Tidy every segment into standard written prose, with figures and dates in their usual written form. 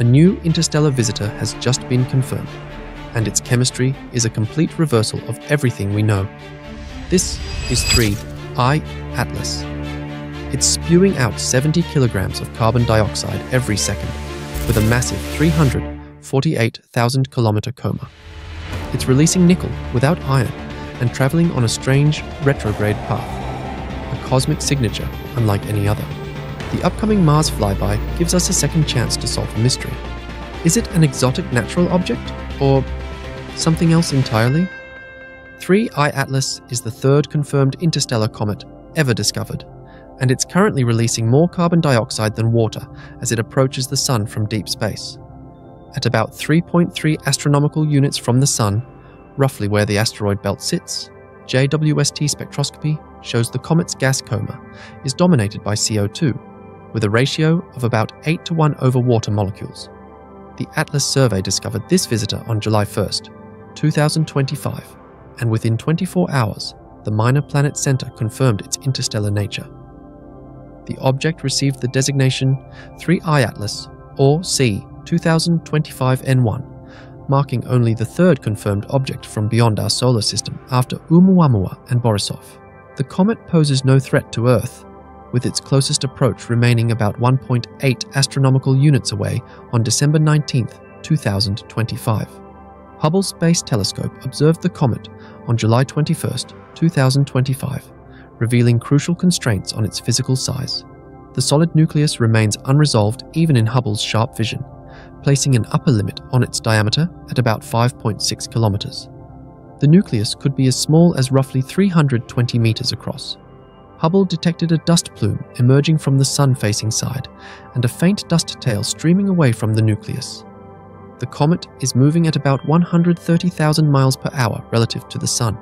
A new interstellar visitor has just been confirmed, and its chemistry is a complete reversal of everything we know. This is 3I/ATLAS. It's spewing out 70 kilograms of carbon dioxide every second, with a massive 348,000 kilometer coma. It's releasing nickel without iron and traveling on a strange retrograde path, a cosmic signature unlike any other. The upcoming Mars flyby gives us a second chance to solve a mystery. Is it an exotic natural object, or something else entirely? 3I/ATLAS is the third confirmed interstellar comet ever discovered, and it's currently releasing more carbon dioxide than water as it approaches the Sun from deep space. At about 3.3 astronomical units from the Sun, roughly where the asteroid belt sits, JWST spectroscopy shows the comet's gas coma is dominated by CO2, with a ratio of about 8:1 over water molecules. The ATLAS survey discovered this visitor on July 1st, 2025, and within 24 hours, the Minor Planet Center confirmed its interstellar nature. The object received the designation 3I/ATLAS, or C/2025 N1, marking only the third confirmed object from beyond our solar system after Oumuamua and Borisov. The comet poses no threat to Earth, with its closest approach remaining about 1.8 astronomical units away on December 19, 2025. Hubble Space Telescope observed the comet on July 21, 2025, revealing crucial constraints on its physical size. The solid nucleus remains unresolved even in Hubble's sharp vision, placing an upper limit on its diameter at about 5.6 kilometers. The nucleus could be as small as roughly 320 meters across. Hubble detected a dust plume emerging from the sun-facing side and a faint dust tail streaming away from the nucleus. The comet is moving at about 130,000 miles per hour relative to the sun.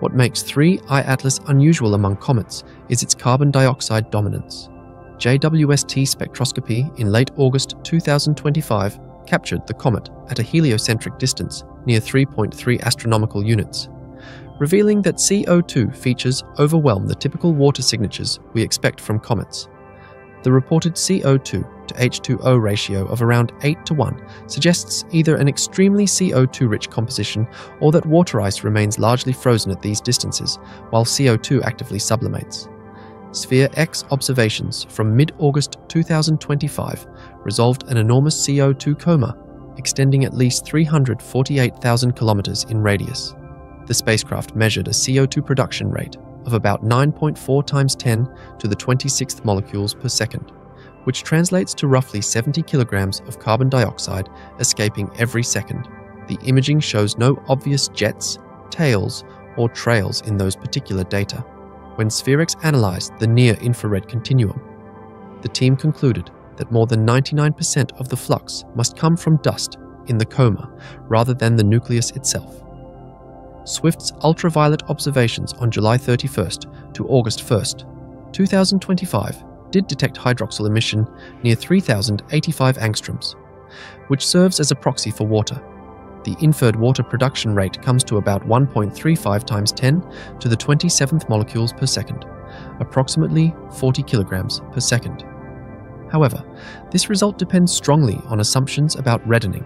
What makes 3I/ATLAS unusual among comets is its carbon dioxide dominance. JWST spectroscopy in late August 2025 captured the comet at a heliocentric distance near 3.3 astronomical units, revealing that CO2 features overwhelm the typical water signatures we expect from comets. The reported CO2 to H2O ratio of around 8:1 suggests either an extremely CO2-rich composition or that water ice remains largely frozen at these distances, while CO2 actively sublimates. SphereX observations from mid-August 2025 resolved an enormous CO2 coma extending at least 348,000 kilometers in radius. The spacecraft measured a CO2 production rate of about 9.4 times 10 to the 26th molecules per second, which translates to roughly 70 kilograms of carbon dioxide escaping every second. The imaging shows no obvious jets, tails, or trails in those particular data. When SphereX analyzed the near-infrared continuum, the team concluded that more than 99% of the flux must come from dust in the coma rather than the nucleus itself. Swift's ultraviolet observations on July 31st to August 1st, 2025 did detect hydroxyl emission near 3,085 angstroms, which serves as a proxy for water. The inferred water production rate comes to about 1.35 times 10 to the 27th molecules per second, approximately 40 kilograms per second. However, this result depends strongly on assumptions about reddening,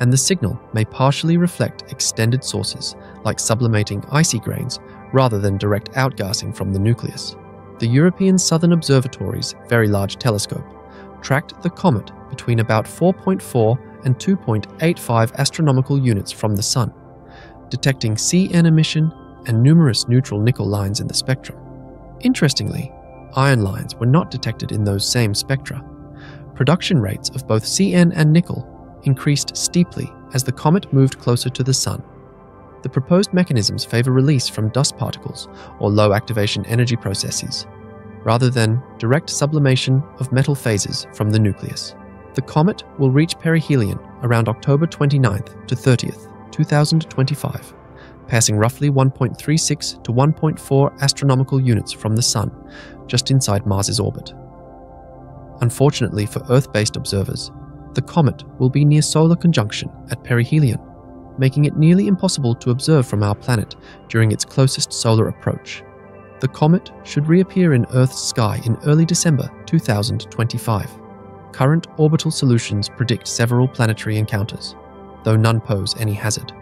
and the signal may partially reflect extended sources, like sublimating icy grains, rather than direct outgassing from the nucleus. The European Southern Observatory's Very Large Telescope tracked the comet between about 4.4 and 2.85 astronomical units from the Sun, detecting CN emission and numerous neutral nickel lines in the spectrum. Interestingly, iron lines were not detected in those same spectra. Production rates of both CN and nickel increased steeply as the comet moved closer to the Sun. The proposed mechanisms favor release from dust particles or low activation energy processes, rather than direct sublimation of metal phases from the nucleus. The comet will reach perihelion around October 29th to 30th, 2025. Passing roughly 1.36 to 1.4 astronomical units from the Sun, just inside Mars's orbit. Unfortunately for Earth-based observers, the comet will be near solar conjunction at perihelion, making it nearly impossible to observe from our planet during its closest solar approach. The comet should reappear in Earth's sky in early December 2025. current orbital solutions predict several planetary encounters, though none pose any hazard.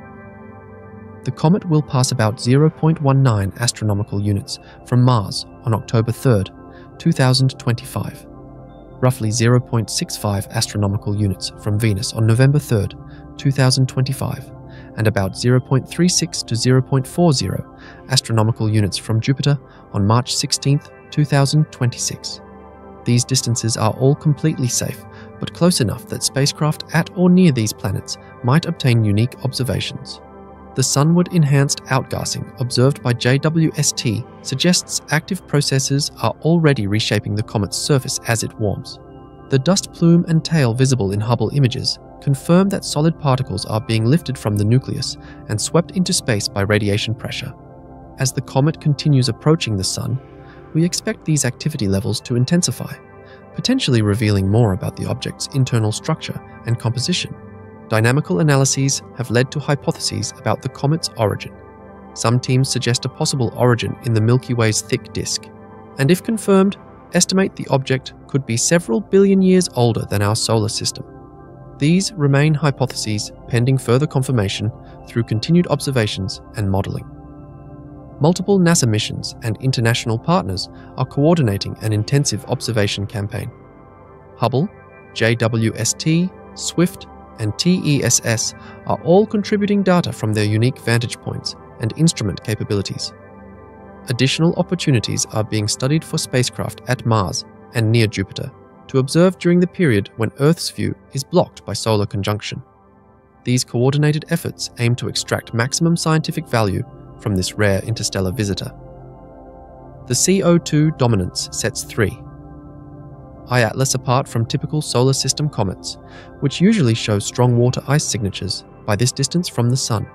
The comet will pass about 0.19 astronomical units from Mars on October 3, 2025, roughly 0.65 astronomical units from Venus on November 3, 2025, and about 0.36 to 0.40 astronomical units from Jupiter on March 16, 2026. These distances are all completely safe, but close enough that spacecraft at or near these planets might obtain unique observations. The sunward enhanced outgassing observed by JWST suggests active processes are already reshaping the comet's surface as it warms. The dust plume and tail visible in Hubble images confirm that solid particles are being lifted from the nucleus and swept into space by radiation pressure. As the comet continues approaching the Sun, we expect these activity levels to intensify, potentially revealing more about the object's internal structure and composition. Dynamical analyses have led to hypotheses about the comet's origin. Some teams suggest a possible origin in the Milky Way's thick disk, and if confirmed, estimate the object could be several billion years older than our solar system. These remain hypotheses pending further confirmation through continued observations and modeling. Multiple NASA missions and international partners are coordinating an intensive observation campaign. Hubble, JWST, Swift, and TESS are all contributing data from their unique vantage points and instrument capabilities. Additional opportunities are being studied for spacecraft at Mars and near Jupiter to observe during the period when Earth's view is blocked by solar conjunction. These coordinated efforts aim to extract maximum scientific value from this rare interstellar visitor. The CO2 dominance sets 3I/ATLAS apart from typical solar system comets, which usually show strong water ice signatures by this distance from the Sun.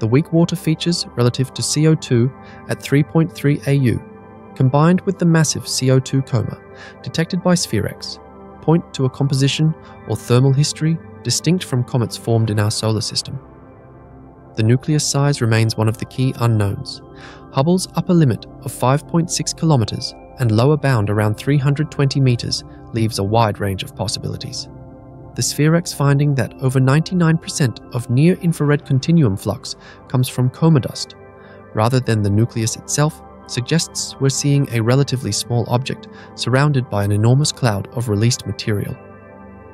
The weak water features relative to CO2 at 3.3 AU, combined with the massive CO2 coma detected by SphereX, point to a composition or thermal history distinct from comets formed in our solar system. The nucleus size remains one of the key unknowns. Hubble's upper limit of 5.6 kilometers and lower bound around 320 meters leaves a wide range of possibilities. The SphereX finding that over 99% of near-infrared continuum flux comes from coma dust, rather than the nucleus itself, suggests we're seeing a relatively small object surrounded by an enormous cloud of released material.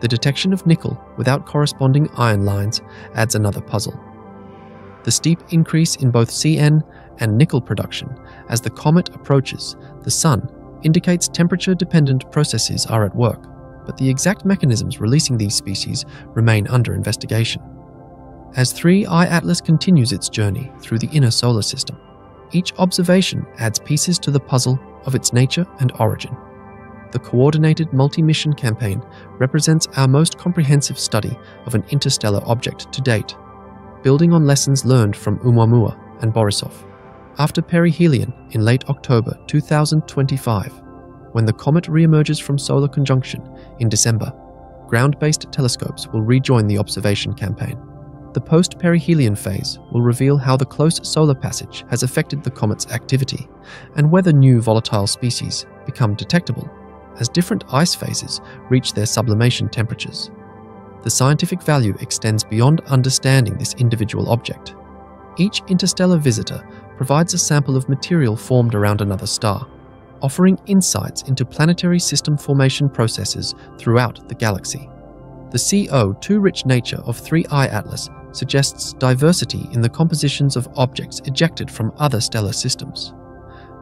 The detection of nickel without corresponding iron lines adds another puzzle. The steep increase in both CN and nickel production as the comet approaches the Sun indicates temperature-dependent processes are at work, but the exact mechanisms releasing these species remain under investigation. As 3I/ATLAS continues its journey through the inner solar system, each observation adds pieces to the puzzle of its nature and origin. The coordinated multi-mission campaign represents our most comprehensive study of an interstellar object to date, building on lessons learned from Oumuamua and Borisov. After perihelion in late October 2025, when the comet re-emerges from solar conjunction in December, ground-based telescopes will rejoin the observation campaign. The post-perihelion phase will reveal how the close solar passage has affected the comet's activity and whether new volatile species become detectable as different ice phases reach their sublimation temperatures. The scientific value extends beyond understanding this individual object. Each interstellar visitor provides a sample of material formed around another star, offering insights into planetary system formation processes throughout the galaxy. The CO2-rich nature of 3I/ATLAS suggests diversity in the compositions of objects ejected from other stellar systems.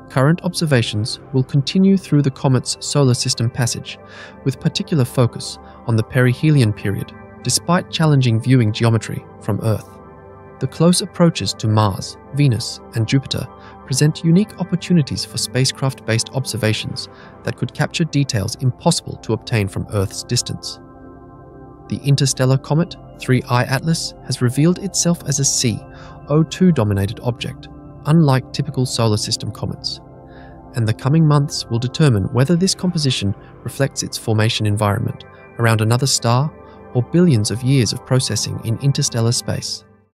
Current observations will continue through the comet's solar system passage, with particular focus on the perihelion period, despite challenging viewing geometry from Earth. The close approaches to Mars, Venus, and Jupiter present unique opportunities for spacecraft-based observations that could capture details impossible to obtain from Earth's distance. The interstellar comet 3I/ATLAS has revealed itself as a CO2-dominated object, unlike typical solar system comets, and the coming months will determine whether this composition reflects its formation environment around another star or billions of years of processing in interstellar space.